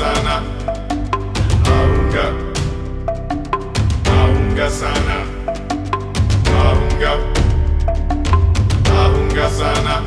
sana, aunga, aunga sana, aunga, aunga sana.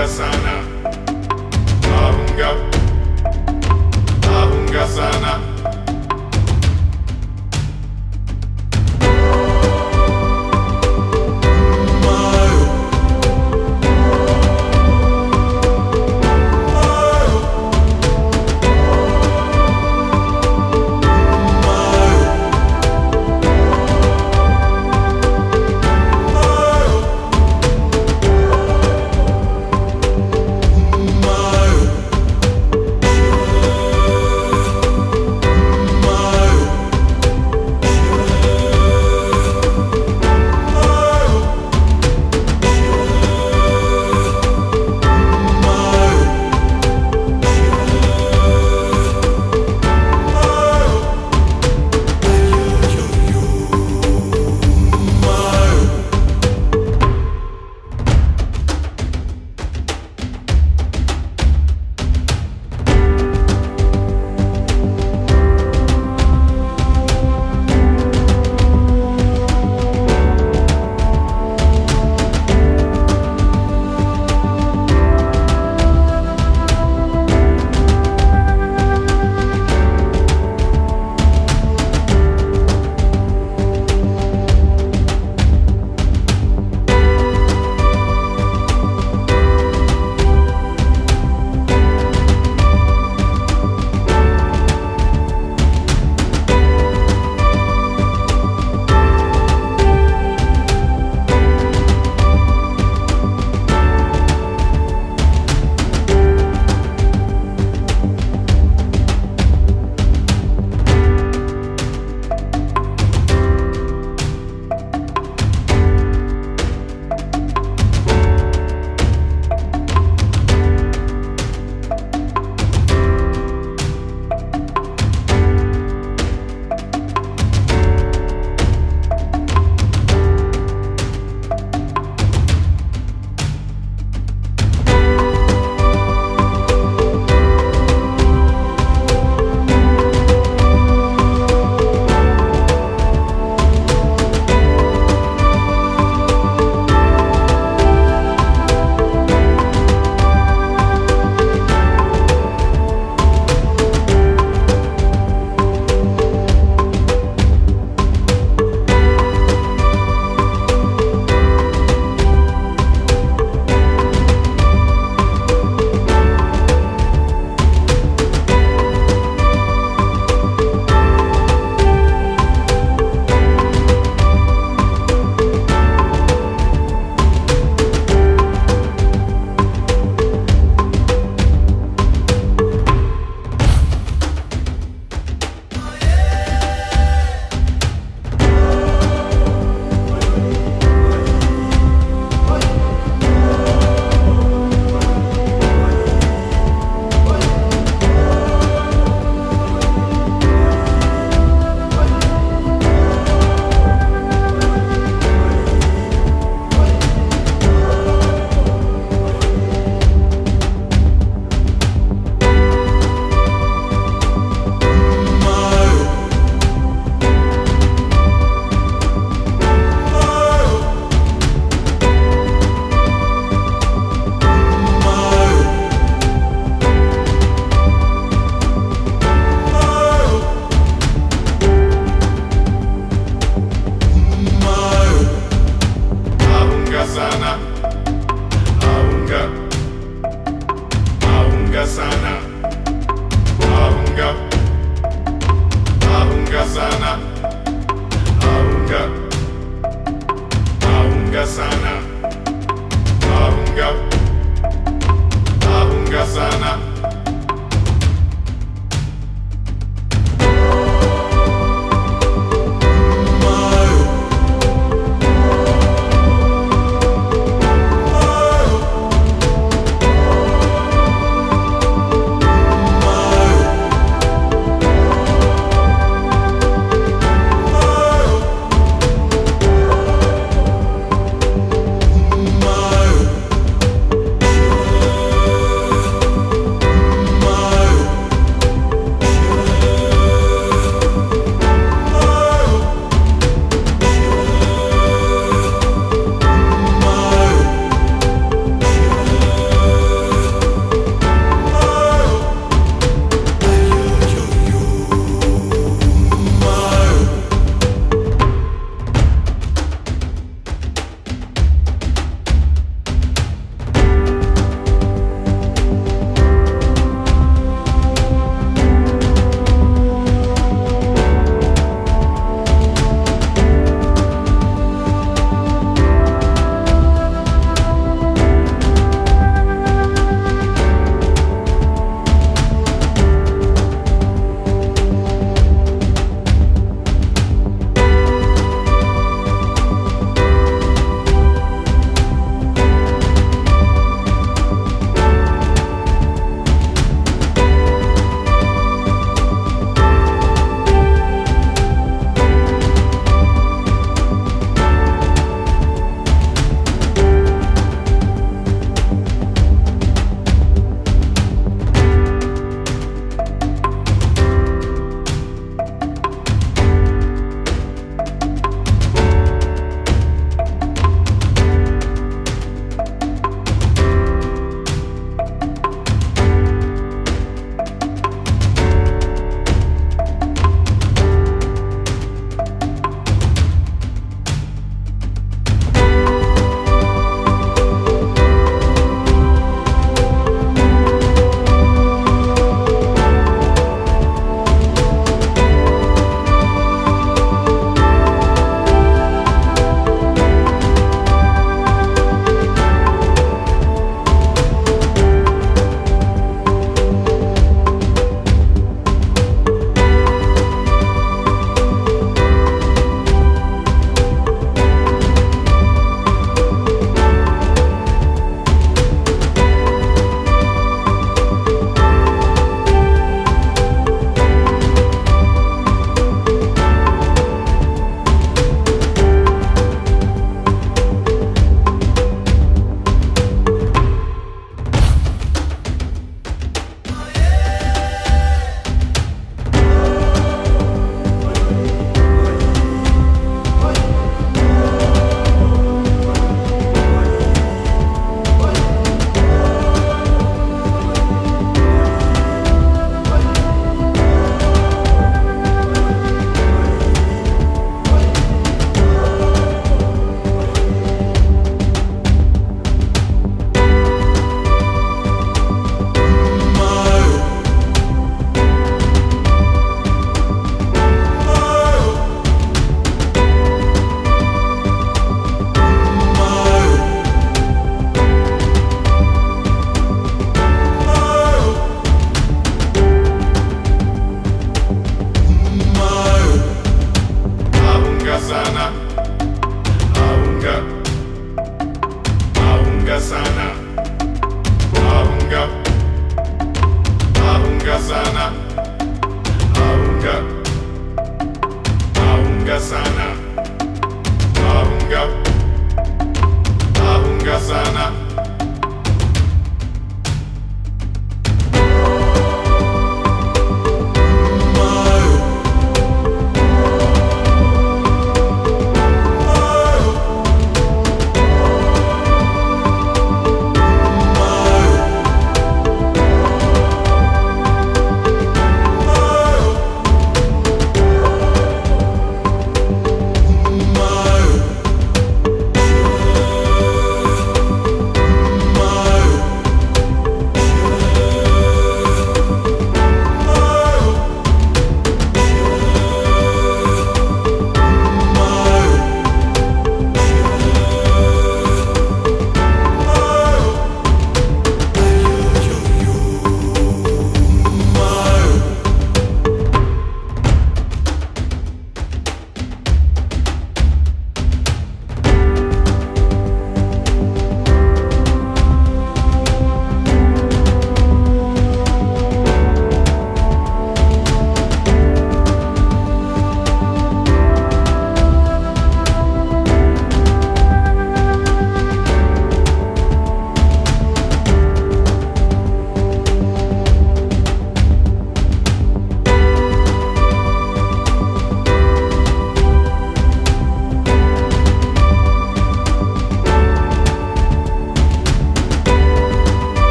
Abunga sana, abunga, abunga sana.